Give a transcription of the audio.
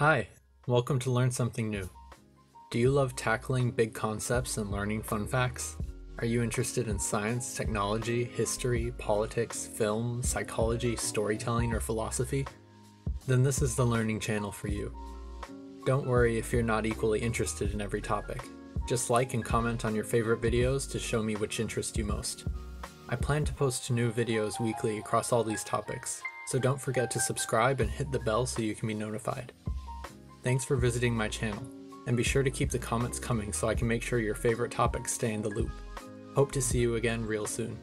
Hi, welcome to Learn Something New. Do you love tackling big concepts and learning fun facts? Are you interested in science, technology, history, politics, film, psychology, storytelling, or philosophy? Then this is the learning channel for you. Don't worry if you're not equally interested in every topic. Just like and comment on your favorite videos to show me which interest you most. I plan to post new videos weekly across all these topics, so don't forget to subscribe and hit the bell so you can be notified. Thanks for visiting my channel, and be sure to keep the comments coming so I can make sure your favorite topics stay in the loop. Hope to see you again real soon.